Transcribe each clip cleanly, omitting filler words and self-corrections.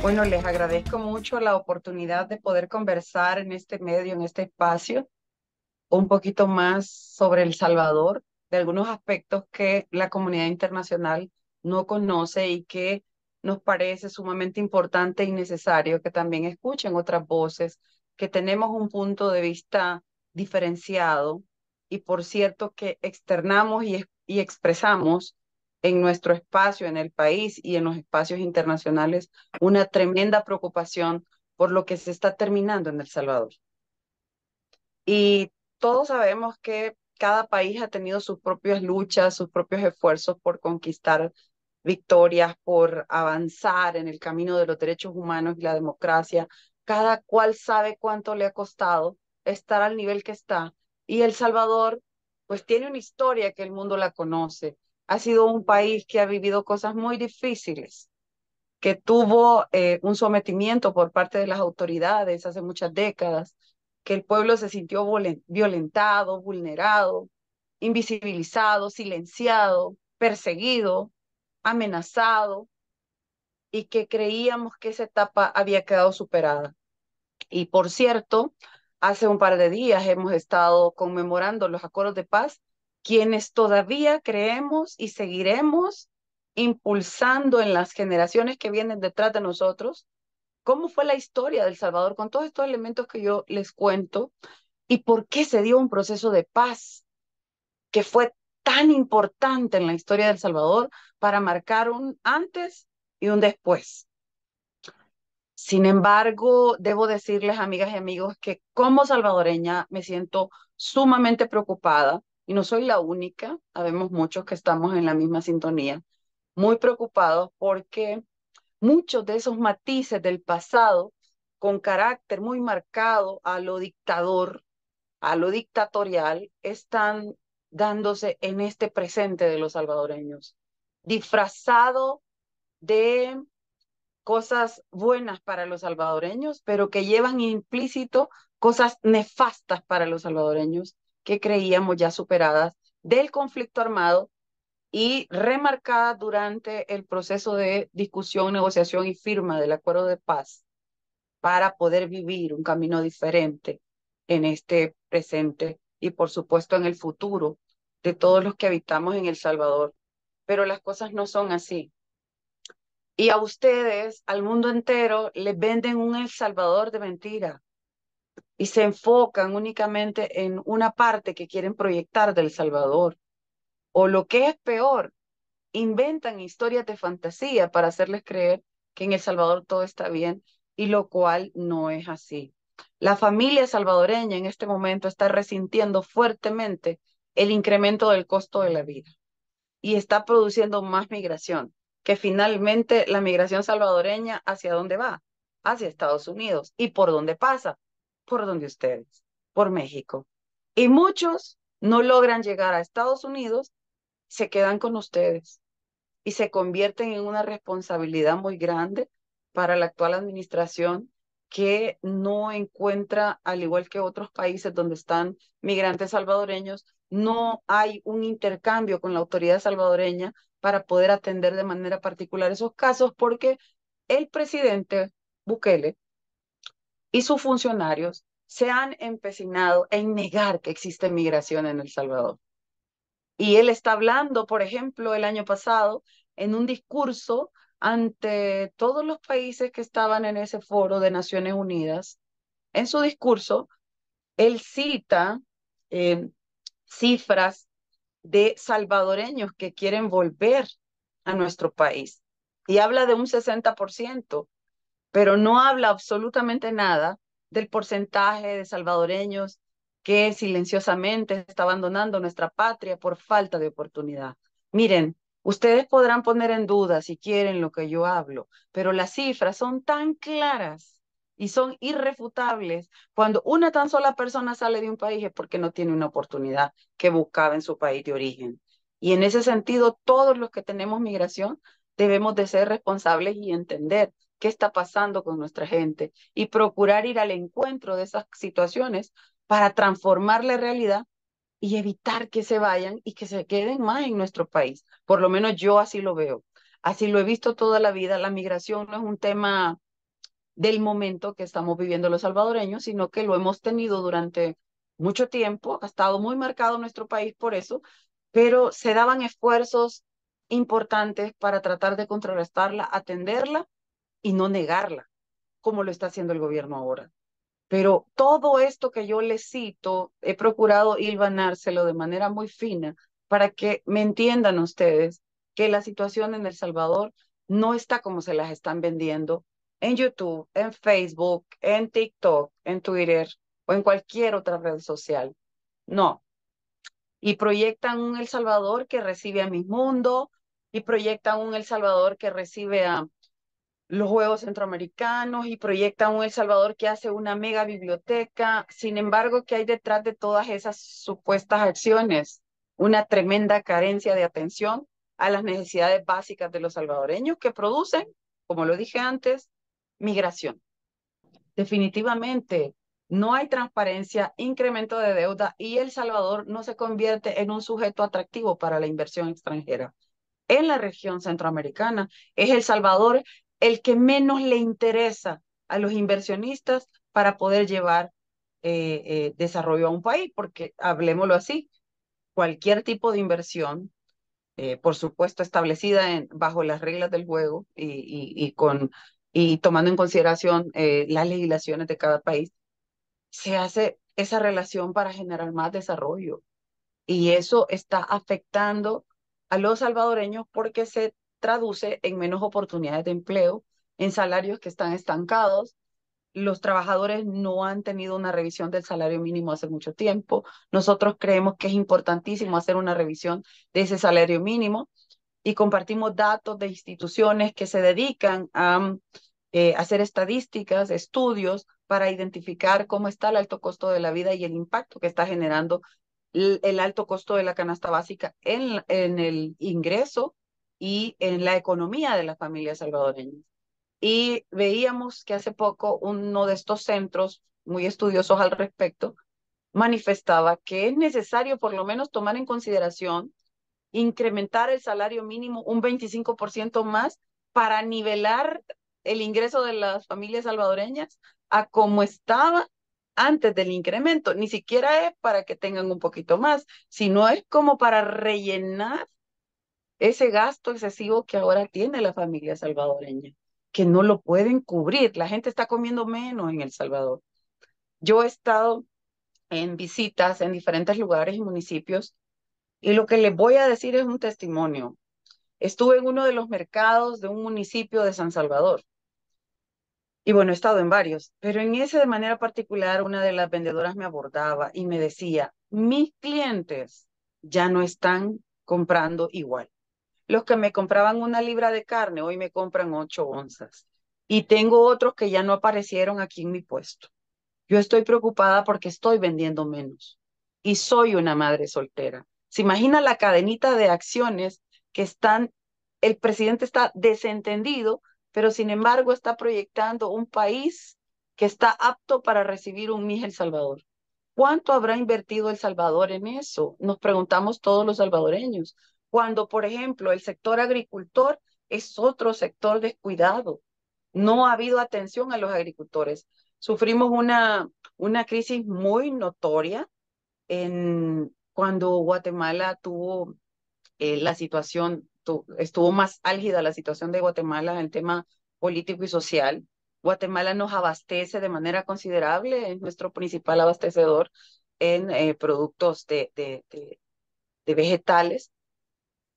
Bueno, les agradezco mucho la oportunidad de poder conversar en este medio, en este espacio, un poquito más sobre El Salvador, de algunos aspectos que la comunidad internacional no conoce y que nos parece sumamente importante y necesario que también escuchen otras voces, que tenemos un punto de vista diferenciado y, por cierto, que externamos y expresamos en nuestro espacio, en el país y en los espacios internacionales, una tremenda preocupación por lo que se está terminando en El Salvador. Y todos sabemos que cada país ha tenido sus propias luchas, sus propios esfuerzos por conquistar victorias, por avanzar en el camino de los derechos humanos y la democracia. Cada cual sabe cuánto le ha costado estar al nivel que está. Y El Salvador, pues, tiene una historia que el mundo la conoce. Ha sido un país que ha vivido cosas muy difíciles, que tuvo un sometimiento por parte de las autoridades hace muchas décadas, que el pueblo se sintió violentado, vulnerado, invisibilizado, silenciado, perseguido, amenazado, y que creíamos que esa etapa había quedado superada. Y por cierto, hace un par de días hemos estado conmemorando los acuerdos de paz, quienes todavía creemos y seguiremos impulsando en las generaciones que vienen detrás de nosotros, cómo fue la historia de El Salvador con todos estos elementos que yo les cuento y por qué se dio un proceso de paz que fue tan importante en la historia de El Salvador para marcar un antes y un después. Sin embargo, debo decirles, amigas y amigos, que como salvadoreña me siento sumamente preocupada. Y no soy la única, sabemos muchos que estamos en la misma sintonía, muy preocupados porque muchos de esos matices del pasado, con carácter muy marcado a lo dictador, a lo dictatorial, están dándose en este presente de los salvadoreños, disfrazado de cosas buenas para los salvadoreños, pero que llevan implícito cosas nefastas para los salvadoreños, que creíamos ya superadas del conflicto armado y remarcadas durante el proceso de discusión, negociación y firma del acuerdo de paz para poder vivir un camino diferente en este presente y por supuesto en el futuro de todos los que habitamos en El Salvador. Pero las cosas no son así. Y a ustedes, al mundo entero, les venden un El Salvador de mentira. Y se enfocan únicamente en una parte que quieren proyectar de El Salvador. O lo que es peor, inventan historias de fantasía para hacerles creer que en El Salvador todo está bien, y lo cual no es así. La familia salvadoreña en este momento está resintiendo fuertemente el incremento del costo de la vida y está produciendo más migración, que finalmente la migración salvadoreña ¿hacia dónde va? Hacia Estados Unidos. ¿Y por dónde pasa? Por donde ustedes, por México. Y muchos no logran llegar a Estados Unidos, se quedan con ustedes y se convierten en una responsabilidad muy grande para la actual administración, que no encuentra, al igual que otros países donde están migrantes salvadoreños, no hay un intercambio con la autoridad salvadoreña para poder atender de manera particular esos casos, porque el presidente Bukele y sus funcionarios se han empecinado en negar que existe migración en El Salvador. Y él está hablando, por ejemplo, el año pasado, en un discurso ante todos los países que estaban en ese foro de Naciones Unidas. En su discurso, él cita cifras de salvadoreños que quieren volver a nuestro país. Y habla de un 60%. Pero no habla absolutamente nada del porcentaje de salvadoreños que silenciosamente está abandonando nuestra patria por falta de oportunidad. Miren, ustedes podrán poner en duda si quieren lo que yo hablo, pero las cifras son tan claras y son irrefutables. Cuando una tan sola persona sale de un país es porque no tiene una oportunidad que buscaba en su país de origen. Y en ese sentido, todos los que tenemos migración debemos de ser responsables y entender qué está pasando con nuestra gente y procurar ir al encuentro de esas situaciones para transformar la realidad y evitar que se vayan y que se queden más en nuestro país. Por lo menos yo así lo veo. Así lo he visto toda la vida. La migración no es un tema del momento que estamos viviendo los salvadoreños, sino que lo hemos tenido durante mucho tiempo. Ha estado muy marcado nuestro país por eso, pero se daban esfuerzos importantes para tratar de contrarrestarla, atenderla y no negarla, como lo está haciendo el gobierno ahora. Pero todo esto que yo les cito, he procurado hilvanárselo de manera muy fina para que me entiendan ustedes que la situación en El Salvador no está como se las están vendiendo en YouTube, en Facebook, en TikTok, en Twitter o en cualquier otra red social. No. Y proyectan un El Salvador que recibe a Miss Mundo, y proyectan un El Salvador que recibe a los Juegos Centroamericanos, y proyectan un El Salvador que hace una mega biblioteca. Sin embargo, ¿qué hay detrás de todas esas supuestas acciones? Una tremenda carencia de atención a las necesidades básicas de los salvadoreños que producen, como lo dije antes, migración. Definitivamente, no hay transparencia, incremento de deuda, y El Salvador no se convierte en un sujeto atractivo para la inversión extranjera. En la región centroamericana es El Salvador el que menos le interesa a los inversionistas para poder llevar desarrollo a un país, porque hablemoslo así, cualquier tipo de inversión, por supuesto establecida bajo las reglas del juego y tomando en consideración las legislaciones de cada país, se hace esa relación para generar más desarrollo. Y eso está afectando a los salvadoreños porque se traduce en menos oportunidades de empleo, en salarios que están estancados. Los trabajadores no han tenido una revisión del salario mínimo hace mucho tiempo. Nosotros creemos que es importantísimo hacer una revisión de ese salario mínimo y compartimos datos de instituciones que se dedican a hacer estadísticas, estudios para identificar cómo está el alto costo de la vida y el impacto que está generando el alto costo de la canasta básica en el ingreso y en la economía de las familias salvadoreñas. Y veíamos que hace poco uno de estos centros muy estudiosos al respecto manifestaba que es necesario por lo menos tomar en consideración incrementar el salario mínimo un 25% más para nivelar el ingreso de las familias salvadoreñas a como estaba antes del incremento. Ni siquiera es para que tengan un poquito más, sino es como para rellenar ese gasto excesivo que ahora tiene la familia salvadoreña, que no lo pueden cubrir. La gente está comiendo menos en El Salvador. Yo he estado en visitas en diferentes lugares y municipios, y lo que les voy a decir es un testimonio. Estuve en uno de los mercados de un municipio de San Salvador. Y bueno, he estado en varios, pero en ese de manera particular una de las vendedoras me abordaba y me decía, mis clientes ya no están comprando igual. Los que me compraban una libra de carne, hoy me compran 8 onzas. Y tengo otros que ya no aparecieron aquí en mi puesto. Yo estoy preocupada porque estoy vendiendo menos. Y soy una madre soltera. ¿Se imagina la cadenita de acciones que están? El presidente está desentendido, pero sin embargo está proyectando un país que está apto para recibir un Miss El Salvador. ¿Cuánto habrá invertido El Salvador en eso? Nos preguntamos todos los salvadoreños. Cuando, por ejemplo, el sector agricultor es otro sector descuidado. No ha habido atención a los agricultores. Sufrimos una crisis muy notoria cuando Guatemala tuvo la situación, estuvo más álgida la situación de Guatemala en el tema político y social. Guatemala nos abastece de manera considerable, es nuestro principal abastecedor en productos de vegetales.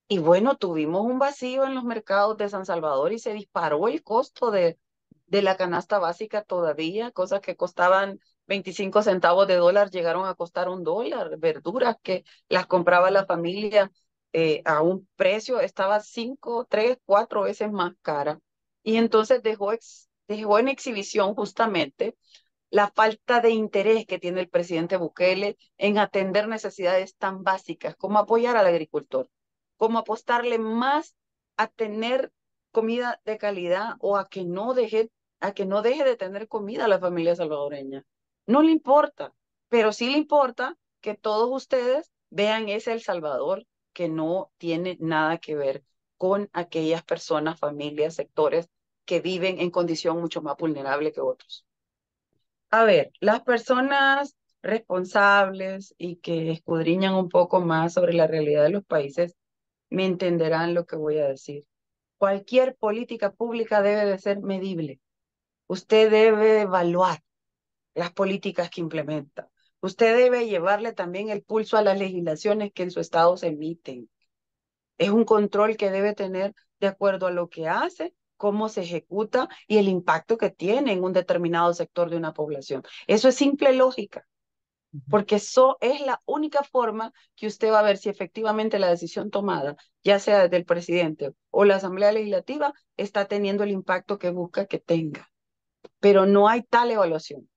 Y bueno, tuvimos un vacío en los mercados de San Salvador y se disparó el costo de la canasta básica todavía. Cosas que costaban 25 centavos de dólar llegaron a costar $1. Verduras que las compraba la familia a un precio, estaba 5, 3, 4 veces más cara. Y entonces dejó en exhibición justamente la falta de interés que tiene el presidente Bukele en atender necesidades tan básicas como apoyar al agricultor, como apostarle más a tener comida de calidad o a que no deje de tener comida a la familia salvadoreña. No le importa, pero sí le importa que todos ustedes vean ese El Salvador que no tiene nada que ver con aquellas personas, familias, sectores que viven en condición mucho más vulnerable que otros. A ver, las personas responsables y que escudriñan un poco más sobre la realidad de los países me entenderán lo que voy a decir. Cualquier política pública debe de ser medible. Usted debe evaluar las políticas que implementa. Usted debe llevarle también el pulso a las legislaciones que en su estado se emiten. Es un control que debe tener de acuerdo a lo que hace, cómo se ejecuta y el impacto que tiene en un determinado sector de una población. Eso es simple lógica, porque eso es la única forma que usted va a ver si efectivamente la decisión tomada, ya sea desde el presidente o la Asamblea Legislativa, está teniendo el impacto que busca que tenga. Pero no hay tal evaluación.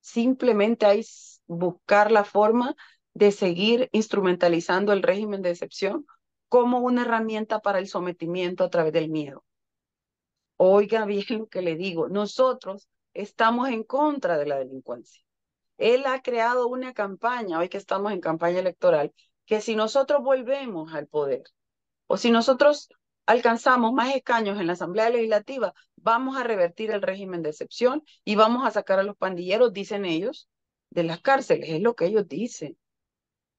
Simplemente hay buscar la forma de seguir instrumentalizando el régimen de excepción como una herramienta para el sometimiento a través del miedo. Oiga bien lo que le digo, nosotros estamos en contra de la delincuencia. Él ha creado una campaña, hoy que estamos en campaña electoral, que si nosotros volvemos al poder, o si nosotros alcanzamos más escaños en la Asamblea Legislativa, vamos a revertir el régimen de excepción y vamos a sacar a los pandilleros, dicen ellos, de las cárceles, es lo que ellos dicen.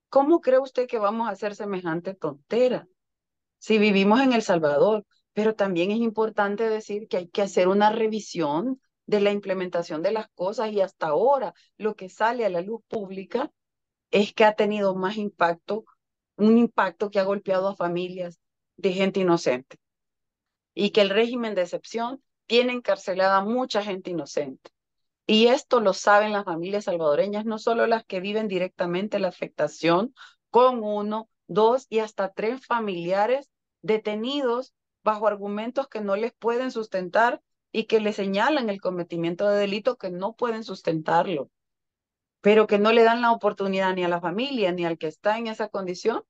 ¿Cómo cree usted que vamos a hacer semejante tontera? Si vivimos en El Salvador. Pero también es importante decir que hay que hacer una revisión de la implementación de las cosas y hasta ahora lo que sale a la luz pública es que ha tenido más impacto, un impacto que ha golpeado a familias de gente inocente y que el régimen de excepción tiene encarcelada mucha gente inocente. Y esto lo saben las familias salvadoreñas, no solo las que viven directamente la afectación con 1, 2 y hasta 3 familiares detenidos bajo argumentos que no les pueden sustentar y que le señalan el cometimiento de delito que no pueden sustentarlo, pero que no le dan la oportunidad ni a la familia ni al que está en esa condición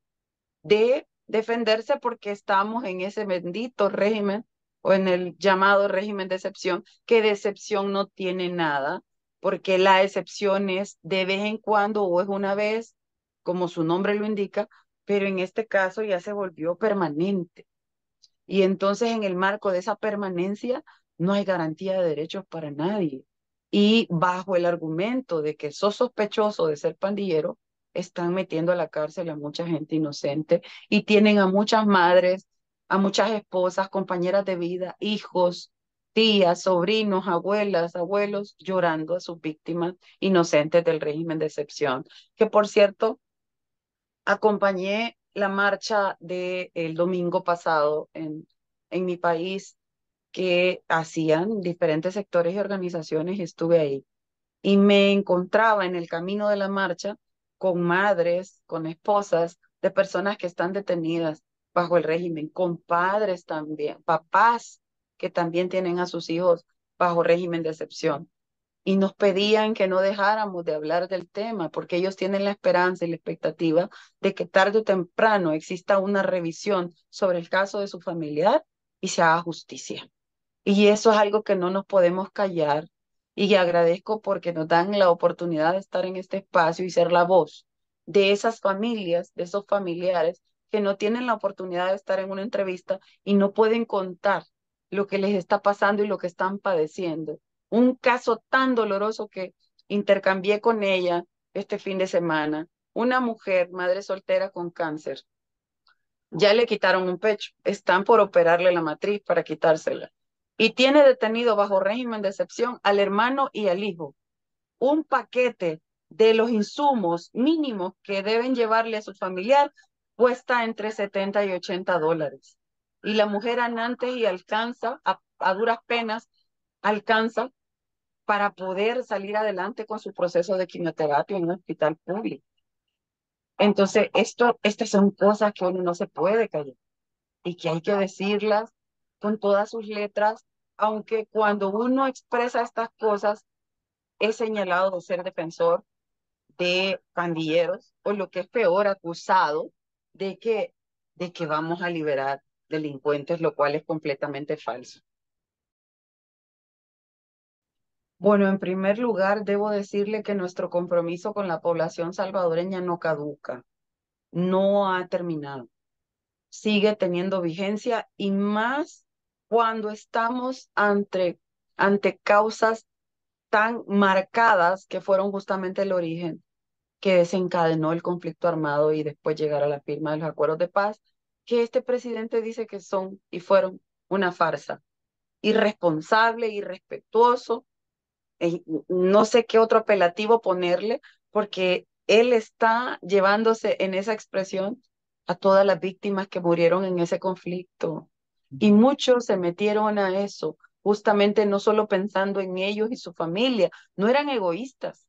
de defenderse porque estamos en ese bendito régimen o en el llamado régimen de excepción, que de excepción no tiene nada, porque la excepción es de vez en cuando o es una vez, como su nombre lo indica, pero en este caso ya se volvió permanente. Y entonces en el marco de esa permanencia no hay garantía de derechos para nadie. Y bajo el argumento de que sos sospechoso de ser pandillero, están metiendo a la cárcel a mucha gente inocente y tienen a muchas madres, a muchas esposas, compañeras de vida, hijos, tías, sobrinos, abuelas, abuelos, llorando a sus víctimas inocentes del régimen de excepción. Que por cierto, acompañé la marcha del domingo pasado en mi país que hacían diferentes sectores y organizaciones y estuve ahí. Y me encontraba en el camino de la marcha con madres, con esposas de personas que están detenidas bajo el régimen, con padres también, papás que también tienen a sus hijos bajo régimen de excepción. Y nos pedían que no dejáramos de hablar del tema, porque ellos tienen la esperanza y la expectativa de que tarde o temprano exista una revisión sobre el caso de su familiar y se haga justicia. Y eso es algo que no nos podemos callar. Y agradezco porque nos dan la oportunidad de estar en este espacio y ser la voz de esas familias, de esos familiares que no tienen la oportunidad de estar en una entrevista y no pueden contar lo que les está pasando y lo que están padeciendo. Un caso tan doloroso que intercambié con ella este fin de semana. Una mujer, madre soltera con cáncer. Ya le quitaron un pecho. Están por operarle la matriz para quitársela. Y tiene detenido bajo régimen de excepción al hermano y al hijo. Un paquete de los insumos mínimos que deben llevarle a su familiar cuesta entre $70 y $80. Y la mujer antes y alcanza, a duras penas, alcanza para poder salir adelante con su proceso de quimioterapia en un hospital público. Entonces, estas son cosas que uno no se puede callar y que hay que decirlas con todas sus letras, aunque cuando uno expresa estas cosas es señalado de ser defensor de pandilleros o lo que es peor, acusado de que vamos a liberar delincuentes, lo cual es completamente falso. Bueno, en primer lugar, debo decirle que nuestro compromiso con la población salvadoreña no caduca, no ha terminado. Sigue teniendo vigencia y más cuando estamos ante causas tan marcadas que fueron justamente el origen que desencadenó el conflicto armado y después llegar a la firma de los acuerdos de paz, que este presidente dice que son y fueron una farsa, irresponsable, irrespetuoso, no sé qué otro apelativo ponerle, porque él está llevándose en esa expresión a todas las víctimas que murieron en ese conflicto. Y muchos se metieron a eso, justamente no solo pensando en ellos y su familia, no eran egoístas,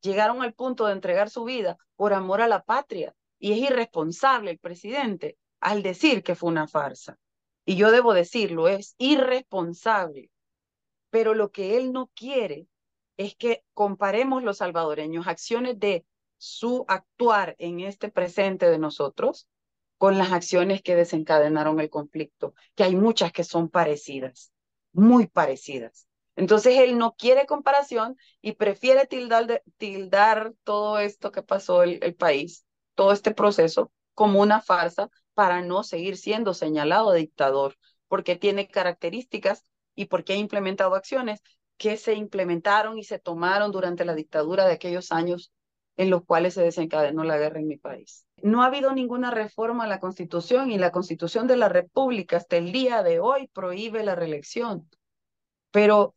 llegaron al punto de entregar su vida por amor a la patria, y es irresponsable el presidente al decir que fue una farsa. Y yo debo decirlo, es irresponsable, pero lo que él no quiere es que comparemos los salvadoreños acciones de su actuar en este presente de nosotros con las acciones que desencadenaron el conflicto, que hay muchas que son parecidas, muy parecidas. Entonces él no quiere comparación y prefiere tildar todo esto que pasó el país, todo este proceso, como una farsa para no seguir siendo señalado de dictador, porque tiene características y porque ha implementado acciones que se implementaron y se tomaron durante la dictadura de aquellos años en los cuales se desencadenó la guerra en mi país. No ha habido ninguna reforma a la Constitución y la Constitución de la República hasta el día de hoy prohíbe la reelección. Pero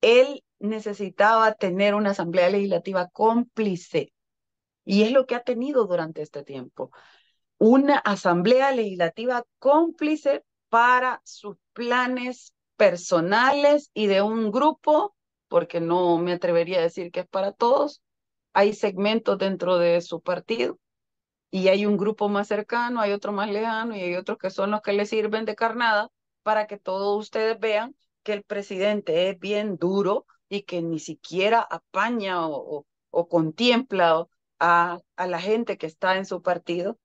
él necesitaba tener una asamblea legislativa cómplice y es lo que ha tenido durante este tiempo. Una asamblea legislativa cómplice para sus planes personales y de un grupo, porque no me atrevería a decir que es para todos. Hay segmentos dentro de su partido y hay un grupo más cercano, hay otro más lejano y hay otros que son los que le sirven de carnada para que todos ustedes vean que el presidente es bien duro y que ni siquiera apaña o contempla a la gente que está en su partido,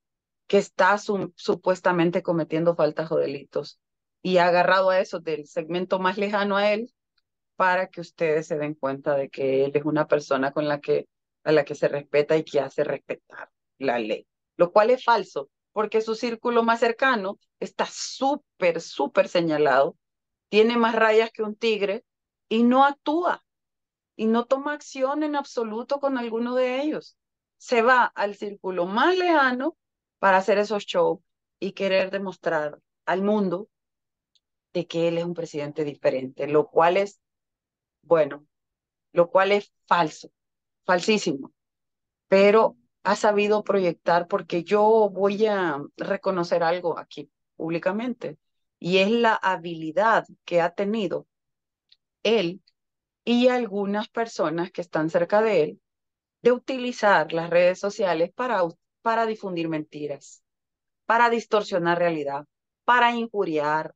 que está supuestamente cometiendo faltas o delitos, y ha agarrado a esos del segmento más lejano a él para que ustedes se den cuenta de que él es una persona con la que a la que se respeta y que hace respetar la ley, lo cual es falso, porque su círculo más cercano está súper, súper señalado, tiene más rayas que un tigre y no actúa, y no toma acción en absoluto con alguno de ellos. Se va al círculo más lejano para hacer esos shows y querer demostrar al mundo de que él es un presidente diferente, lo cual es, bueno, lo cual es falso. Falsísimo, pero ha sabido proyectar, porque yo voy a reconocer algo aquí públicamente, y es la habilidad que ha tenido él y algunas personas que están cerca de él de utilizar las redes sociales para difundir mentiras, para distorsionar realidad, para injuriar,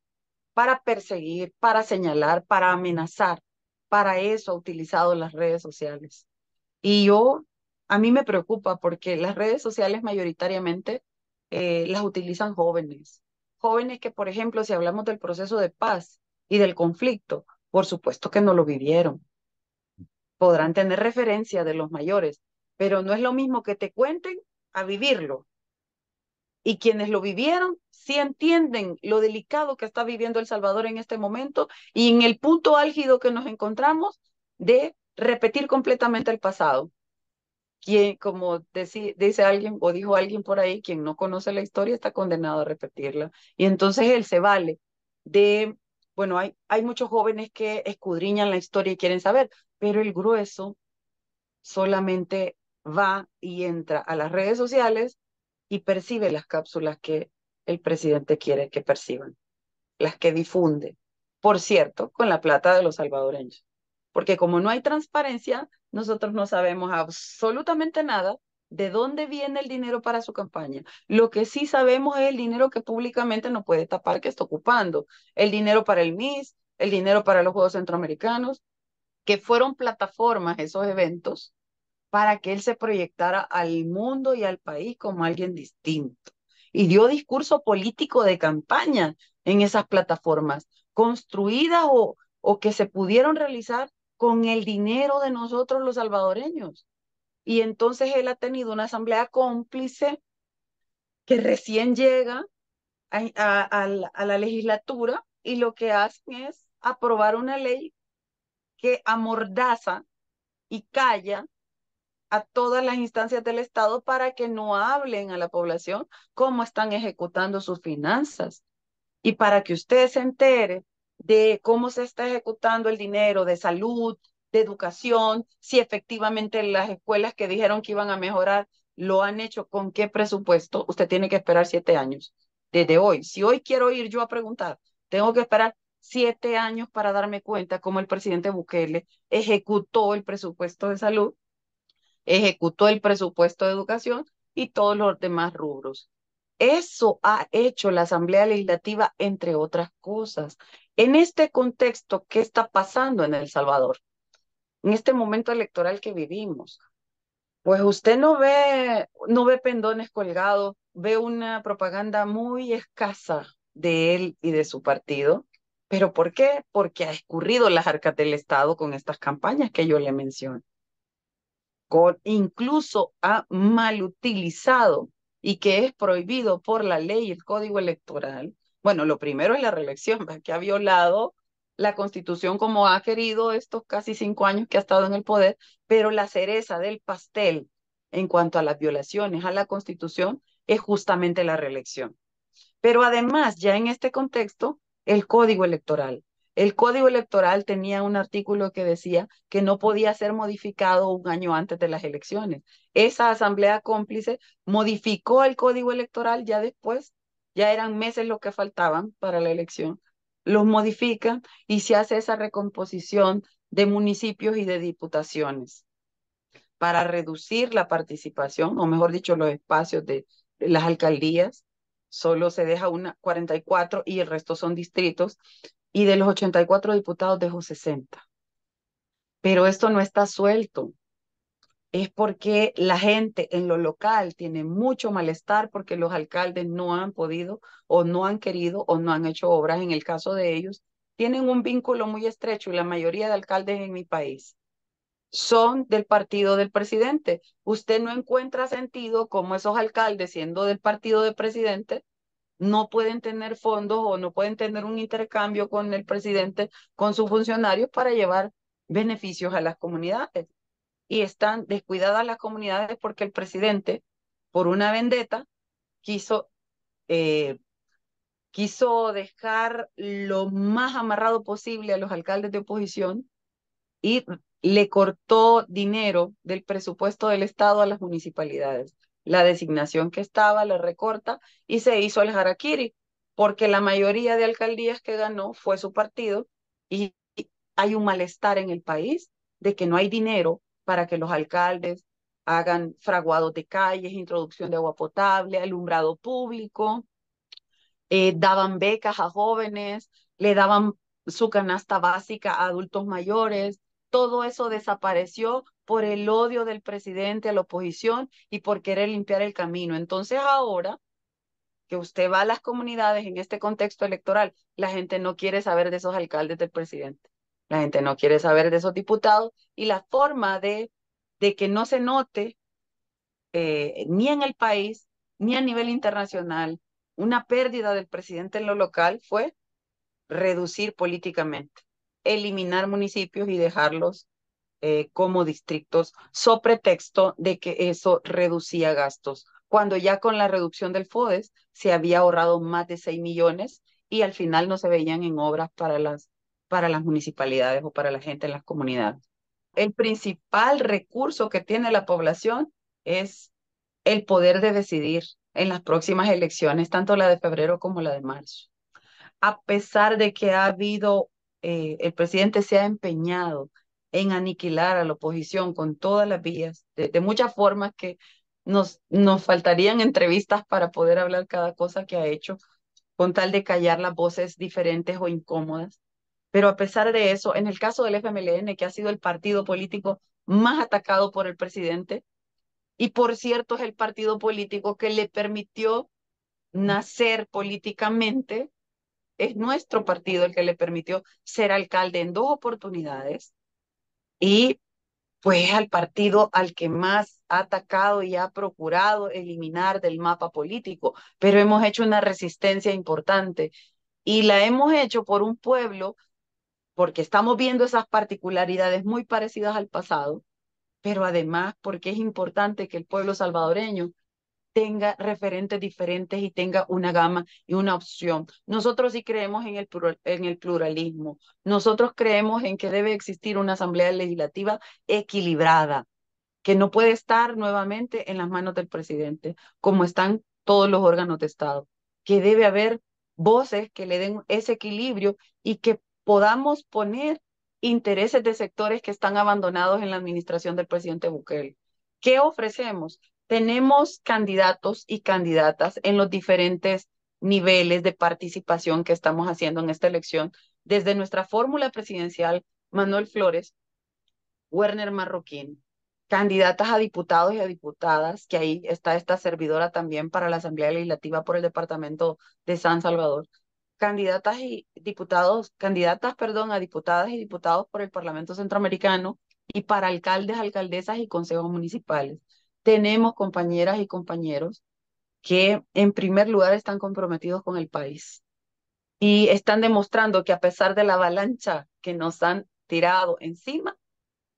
para perseguir, para señalar, para amenazar. Para eso ha utilizado las redes sociales. Y a mí me preocupa porque las redes sociales mayoritariamente las utilizan jóvenes. Jóvenes que, por ejemplo, si hablamos del proceso de paz y del conflicto, por supuesto que no lo vivieron. Podrán tener referencia de los mayores, pero no es lo mismo que te cuenten a vivirlo. Y quienes lo vivieron sí entienden lo delicado que está viviendo El Salvador en este momento y en el punto álgido que nos encontramos de repetir completamente el pasado. Quien, como dice alguien o dijo alguien por ahí, quien no conoce la historia está condenado a repetirla. Y entonces él se vale de, bueno, hay muchos jóvenes que escudriñan la historia y quieren saber, pero el grueso solamente va y entra a las redes sociales y percibe las cápsulas que el presidente quiere que perciban, las que difunde, por cierto, con la plata de los salvadoreños. Porque como no hay transparencia, nosotros no sabemos absolutamente nada de dónde viene el dinero para su campaña. Lo que sí sabemos es el dinero que públicamente no puede tapar que está ocupando. El dinero para el MIS, el dinero para los Juegos Centroamericanos, que fueron plataformas esos eventos para que él se proyectara al mundo y al país como alguien distinto. Y dio discurso político de campaña en esas plataformas, construidas o que se pudieron realizar con el dinero de nosotros los salvadoreños. Y entonces él ha tenido una asamblea cómplice que recién llega a la legislatura y lo que hacen es aprobar una ley que amordaza y calla a todas las instancias del Estado para que no hablen a la población cómo están ejecutando sus finanzas. Y para que usted se entere de cómo se está ejecutando el dinero de salud, de educación, si efectivamente las escuelas que dijeron que iban a mejorar lo han hecho, con qué presupuesto, usted tiene que esperar 7 años desde hoy. Si hoy quiero ir yo a preguntar, tengo que esperar 7 años para darme cuenta cómo el presidente Bukele ejecutó el presupuesto de salud, ejecutó el presupuesto de educación y todos los demás rubros. Eso ha hecho la Asamblea Legislativa, entre otras cosas. En este contexto, ¿qué está pasando en El Salvador? En este momento electoral que vivimos, pues usted no ve pendones colgados, ve una propaganda muy escasa de él y de su partido. ¿Pero por qué? Porque ha escurrido las arcas del Estado con estas campañas que yo le menciono. Incluso ha mal utilizado, y que es prohibido por la ley y el código electoral. Bueno, lo primero es la reelección, que ha violado la Constitución como ha querido estos casi 5 años que ha estado en el poder, pero la cereza del pastel en cuanto a las violaciones a la Constitución es justamente la reelección. Pero además, ya en este contexto, el código electoral. El Código Electoral tenía un artículo que decía que no podía ser modificado 1 año antes de las elecciones. Esa asamblea cómplice modificó el Código Electoral ya después, ya eran meses los que faltaban para la elección. Los modifican y se hace esa recomposición de municipios y de diputaciones para reducir la participación, o mejor dicho, los espacios de las alcaldías. Solo se deja una 44 y el resto son distritos. Y de los 84 diputados dejó 60. Pero esto no está suelto. Es porque la gente en lo local tiene mucho malestar porque los alcaldes no han podido o no han querido o no han hecho obras. En el caso de ellos, tienen un vínculo muy estrecho y la mayoría de alcaldes en mi país son del partido del presidente. Usted no encuentra sentido como esos alcaldes, siendo del partido del presidente, no pueden tener fondos o no pueden tener un intercambio con el presidente, con sus funcionarios, para llevar beneficios a las comunidades. Y están descuidadas las comunidades porque el presidente, por una vendetta, quiso dejar lo más amarrado posible a los alcaldes de oposición y le cortó dinero del presupuesto del Estado a las municipalidades. La designación que estaba la recorta y se hizo el harakiri, porque la mayoría de alcaldías que ganó fue su partido y hay un malestar en el país de que no hay dinero para que los alcaldes hagan fraguados de calles, introducción de agua potable, alumbrado público, daban becas a jóvenes, le daban su canasta básica a adultos mayores. Todo eso desapareció por el odio del presidente a la oposición y por querer limpiar el camino. Entonces ahora que usted va a las comunidades en este contexto electoral, la gente no quiere saber de esos alcaldes del presidente. La gente no quiere saber de esos diputados. Y la forma de que no se note ni en el país ni a nivel internacional una pérdida del presidente en lo local fue reducir políticamente, eliminar municipios y dejarlos como distritos, so pretexto de que eso reducía gastos, cuando ya con la reducción del FODES se había ahorrado más de 6 millones y al final no se veían en obras para las municipalidades o para la gente en las comunidades. El principal recurso que tiene la población es el poder de decidir en las próximas elecciones, tanto la de febrero como la de marzo. A pesar de que ha habido el presidente se ha empeñado en aniquilar a la oposición con todas las vías, de muchas formas que nos faltarían entrevistas para poder hablar cada cosa que ha hecho, con tal de callar las voces diferentes o incómodas. Pero a pesar de eso, en el caso del FMLN, que ha sido el partido político más atacado por el presidente, y por cierto es el partido político que le permitió nacer políticamente, es nuestro partido el que le permitió ser alcalde en 2 oportunidades y pues al partido al que más ha atacado y ha procurado eliminar del mapa político, pero hemos hecho una resistencia importante. Y la hemos hecho por un pueblo, porque estamos viendo esas particularidades muy parecidas al pasado, pero además porque es importante que el pueblo salvadoreño tenga referentes diferentes y tenga una gama y una opción. Nosotros sí creemos en el pluralismo. Nosotros creemos en que debe existir una asamblea legislativa equilibrada, que no puede estar nuevamente en las manos del presidente, como están todos los órganos de Estado, que debe haber voces que le den ese equilibrio y que podamos poner intereses de sectores que están abandonados en la administración del presidente Bukele. ¿Qué ofrecemos? Tenemos candidatos y candidatas en los diferentes niveles de participación que estamos haciendo en esta elección, desde nuestra fórmula presidencial, Manuel Flores, Werner Marroquín, candidatas a diputados y a diputadas, que ahí está esta servidora también para la Asamblea Legislativa por el Departamento de San Salvador, candidatas a diputadas y diputados por el Parlamento Centroamericano y para alcaldes, alcaldesas y consejos municipales. Tenemos compañeras y compañeros que en primer lugar están comprometidos con el país y están demostrando que a pesar de la avalancha que nos han tirado encima,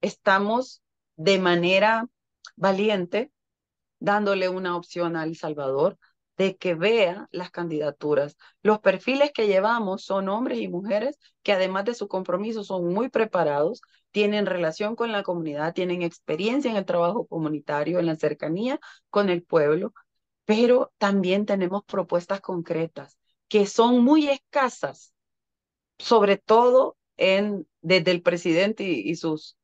estamos de manera valiente dándole una opción a El Salvador de que vea las candidaturas. Los perfiles que llevamos son hombres y mujeres que además de su compromiso son muy preparados, tienen relación con la comunidad, tienen experiencia en el trabajo comunitario, en la cercanía con el pueblo, pero también tenemos propuestas concretas que son muy escasas, sobre todo desde el presidente y sus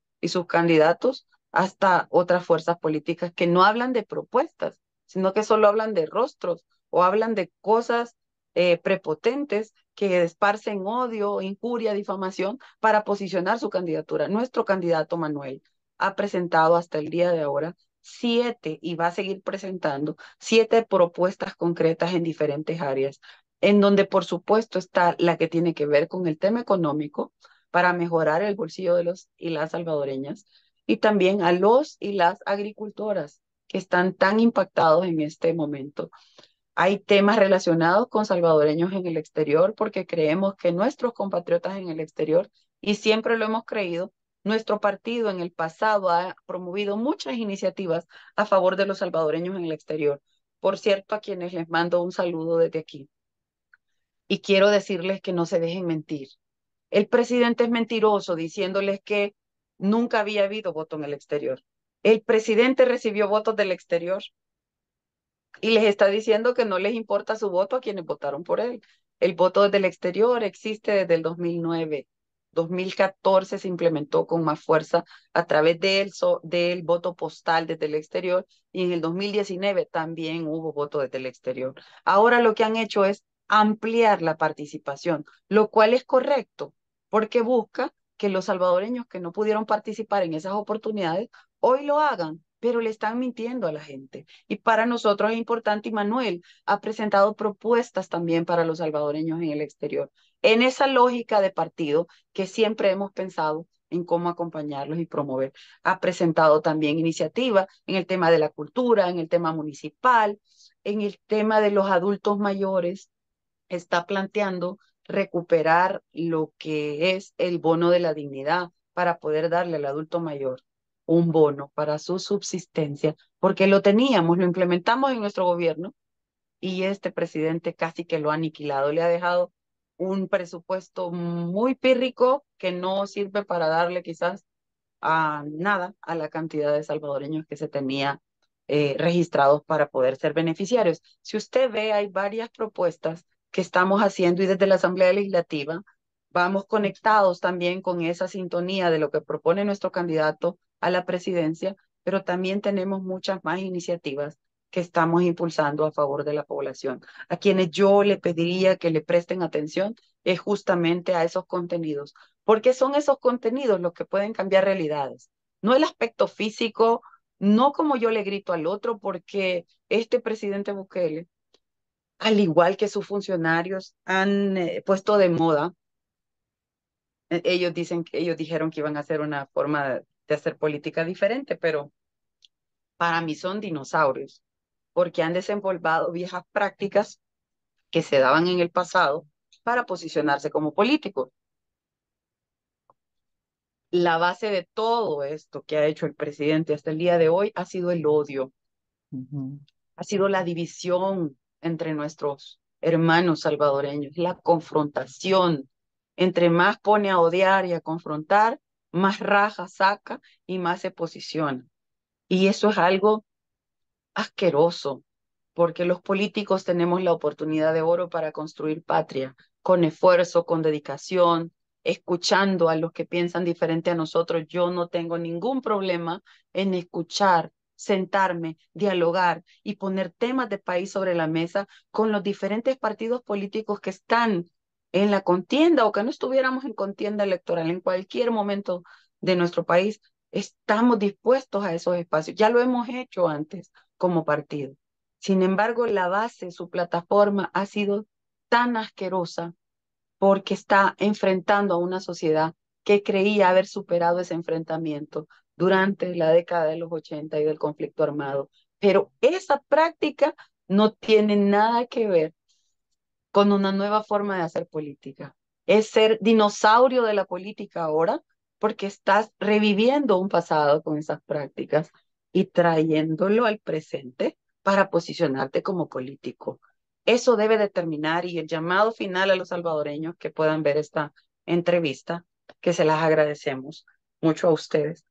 candidatos hasta otras fuerzas políticas que no hablan de propuestas, sino que solo hablan de rostros o hablan de cosas prepotentes que esparcen odio, injuria, difamación para posicionar su candidatura. Nuestro candidato Manuel ha presentado hasta el día de ahora 7 y va a seguir presentando 7 propuestas concretas en diferentes áreas, en donde por supuesto está la que tiene que ver con el tema económico para mejorar el bolsillo de los y las salvadoreñas y también a los y las agricultoras que están tan impactados en este momento. Hay temas relacionados con salvadoreños en el exterior porque creemos que nuestros compatriotas en el exterior, y siempre lo hemos creído, nuestro partido en el pasado ha promovido muchas iniciativas a favor de los salvadoreños en el exterior. Por cierto, a quienes les mando un saludo desde aquí. Y quiero decirles que no se dejen mentir. El presidente es mentiroso diciéndoles que nunca había habido voto en el exterior. El presidente recibió votos del exterior y les está diciendo que no les importa su voto a quienes votaron por él. El voto desde el exterior existe desde el 2009. 2014 se implementó con más fuerza a través del voto postal desde el exterior y en el 2019 también hubo voto desde el exterior. Ahora lo que han hecho es ampliar la participación, lo cual es correcto porque busca que los salvadoreños que no pudieron participar en esas oportunidades hoy lo hagan, pero le están mintiendo a la gente. Y para nosotros es importante, y Manuel ha presentado propuestas también para los salvadoreños en el exterior, en esa lógica de partido que siempre hemos pensado en cómo acompañarlos y promover. Ha presentado también iniciativas en el tema de la cultura, en el tema municipal, en el tema de los adultos mayores. Está planteando recuperar lo que es el bono de la dignidad para poder darle al adulto mayor un bono para su subsistencia, porque lo teníamos, lo implementamos en nuestro gobierno y este presidente casi que lo ha aniquilado, le ha dejado un presupuesto muy pírrico que no sirve para darle quizás a nada a la cantidad de salvadoreños que se tenía registrados para poder ser beneficiarios. Si usted ve, hay varias propuestas que estamos haciendo y desde la Asamblea Legislativa vamos conectados también con esa sintonía de lo que propone nuestro candidato a la presidencia, pero también tenemos muchas más iniciativas que estamos impulsando a favor de la población. A quienes yo le pediría que le presten atención es justamente a esos contenidos, porque son esos contenidos los que pueden cambiar realidades. No el aspecto físico, no como yo le grito al otro, porque este presidente Bukele, al igual que sus funcionarios, han puesto de moda. Ellos dijeron que iban a hacer una forma de hacer política diferente, pero para mí son dinosaurios, porque han desenvolvido viejas prácticas que se daban en el pasado para posicionarse como políticos. La base de todo esto que ha hecho el presidente hasta el día de hoy ha sido el odio. Ha sido la división entre nuestros hermanos salvadoreños, la confrontación. Entre más pone a odiar y a confrontar, más raja saca y más se posiciona. Y eso es algo asqueroso, porque los políticos tenemos la oportunidad de oro para construir patria, con esfuerzo, con dedicación, escuchando a los que piensan diferente a nosotros. Yo no tengo ningún problema en escuchar, sentarme, dialogar y poner temas de país sobre la mesa con los diferentes partidos políticos que están en la contienda o que no estuviéramos en contienda electoral. En cualquier momento de nuestro país estamos dispuestos a esos espacios. Ya lo hemos hecho antes como partido. Sin embargo, la base, su plataforma ha sido tan asquerosa porque está enfrentando a una sociedad que creía haber superado ese enfrentamiento durante la década de los 80 y del conflicto armado. Pero esa práctica no tiene nada que ver con una nueva forma de hacer política. Es ser dinosaurio de la política ahora, porque estás reviviendo un pasado con esas prácticas y trayéndolo al presente para posicionarte como político. Eso debe determinar, y el llamado final a los salvadoreños que puedan ver esta entrevista, que se las agradecemos mucho a ustedes,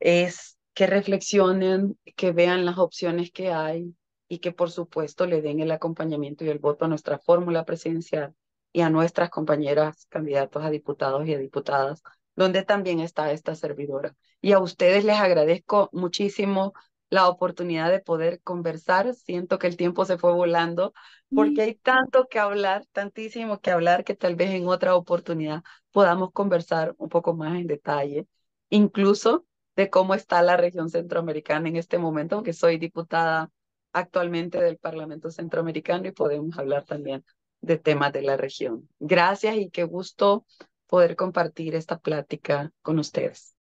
es que reflexionen, que vean las opciones que hay y que por supuesto le den el acompañamiento y el voto a nuestra fórmula presidencial y a nuestras compañeras candidatos a diputados y a diputadas, donde también está esta servidora. Y a ustedes les agradezco muchísimo la oportunidad de poder conversar. Siento que el tiempo se fue volando porque hay tanto que hablar, tantísimo que hablar, que tal vez en otra oportunidad podamos conversar un poco más en detalle, incluso de cómo está la región centroamericana en este momento, aunque soy diputada actualmente del Parlamento Centroamericano y podemos hablar también de temas de la región. Gracias y qué gusto poder compartir esta plática con ustedes.